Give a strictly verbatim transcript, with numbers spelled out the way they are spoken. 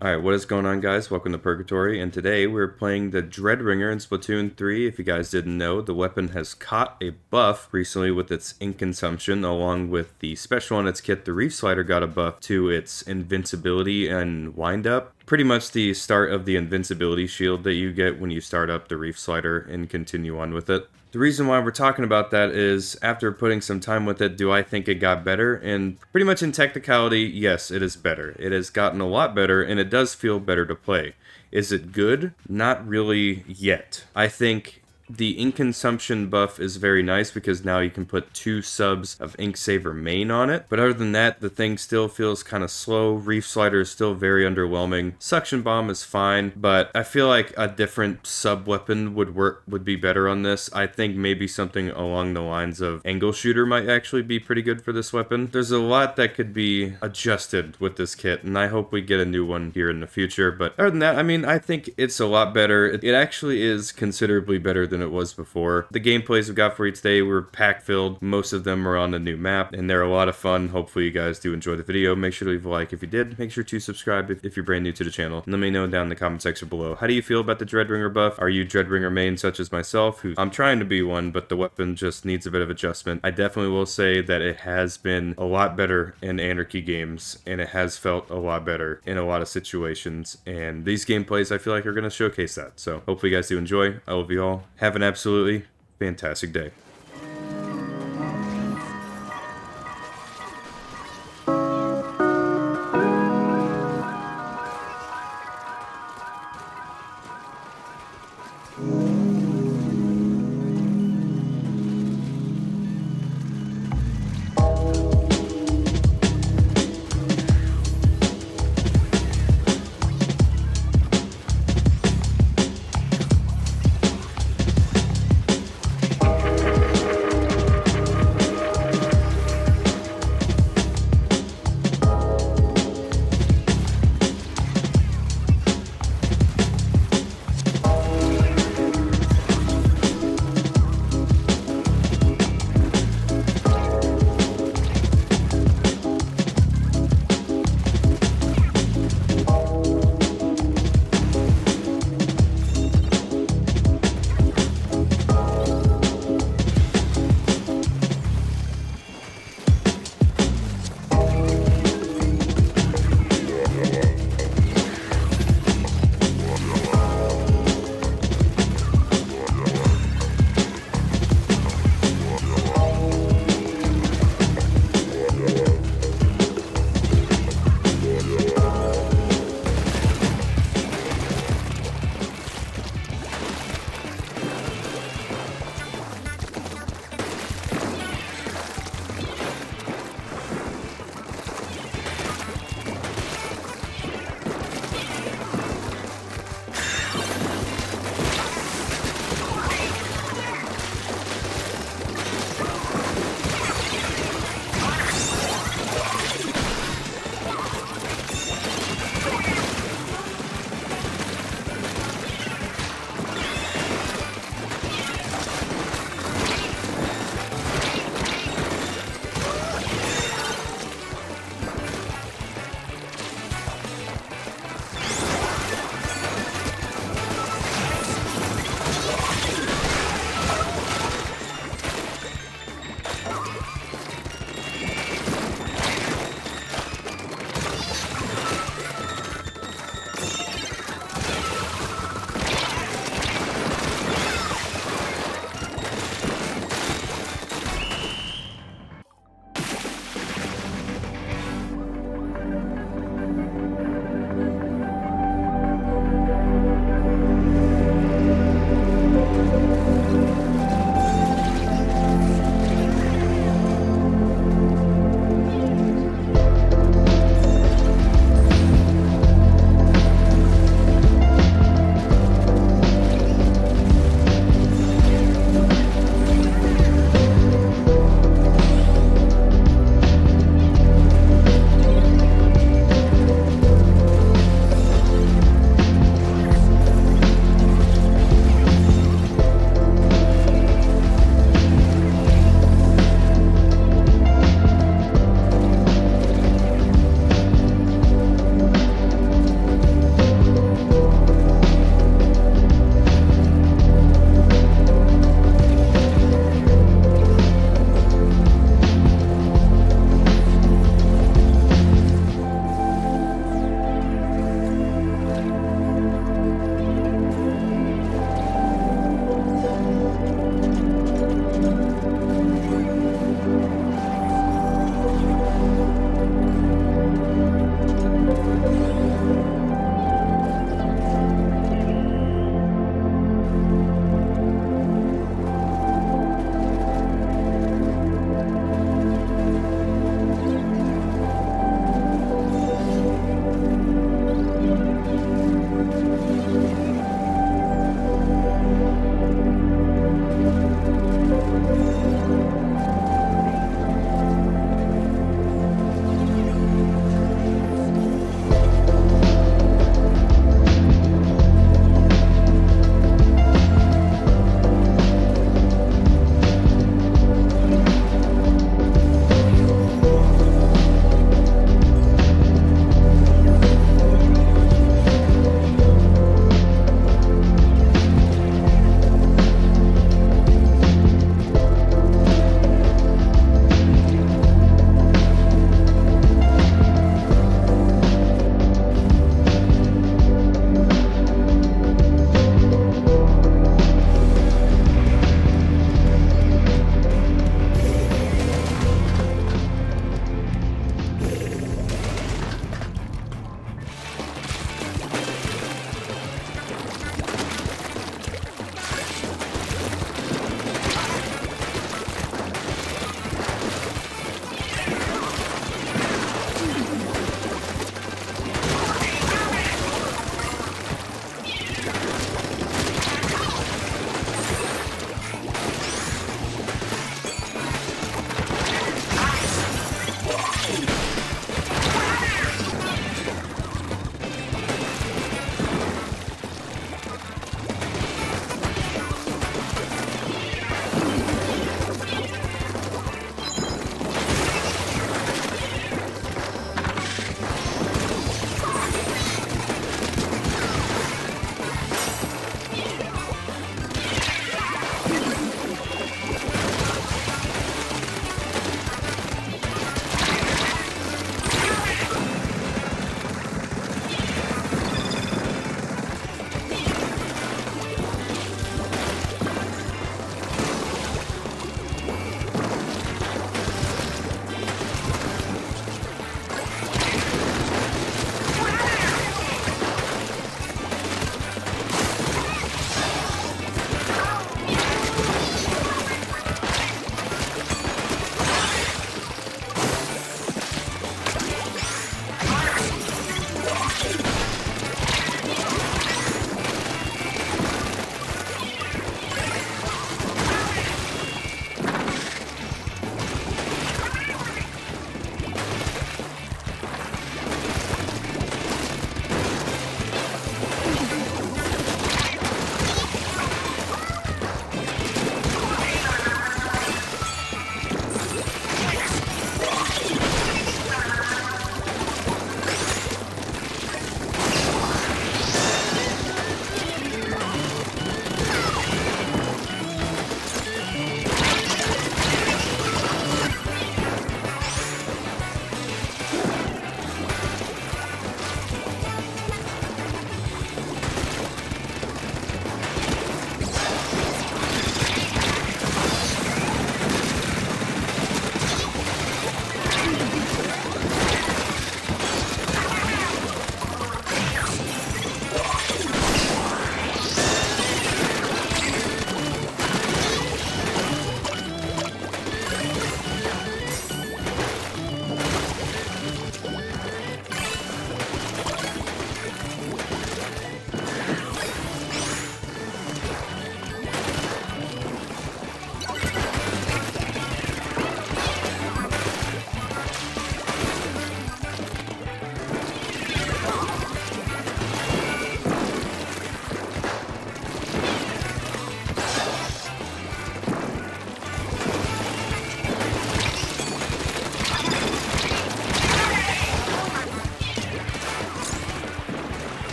Alright, what is going on, guys? Welcome to Purgatory, and today we're playing the Dread Wringer in Splatoon three. If you guys didn't know, the weapon has caught a buff recently with its ink consumption, along with the special on its kit. The Reef Slider got a buff to its invincibility and wind-up. Pretty much the start of the invincibility shield that you get when you start up the Reef Slider and continue on with it. The reason why we're talking about that is, after putting some time with it, do I think it got better? And pretty much in technicality, yes, it is better. It has gotten a lot better, and it does feel better to play. Is it good? Not really yet. I think the ink consumption buff is very nice because now you can put two subs of Ink Saver main on it. But other than that, the thing still feels kind of slow. Reef Slider is still very underwhelming. Suction Bomb is fine, but I feel like a different sub weapon would work, would be better on this. I think maybe something along the lines of Angle Shooter might actually be pretty good for this weapon. There's a lot that could be adjusted with this kit, and I hope we get a new one here in the future. But other than that, I mean, I think it's a lot better. It actually is considerably better than it was before. The gameplays we got for you today were pack filled. Most of them are on the new map, and they're a lot of fun. Hopefully you guys do enjoy the video. Make sure to leave a like if you did. Make sure to subscribe if, if you're brand new to the channel. And let me know down in the comment section below, how do you feel about the Dread Wringer buff? Are you Dread Wringer main such as myself, who I'm trying to be one, but the weapon just needs a bit of adjustment? I definitely will say that it has been a lot better in Anarchy games, and it has felt a lot better in a lot of situations, and these gameplays I feel like are going to showcase that. So hopefully you guys do enjoy. I love you all. Have an absolutely fantastic day.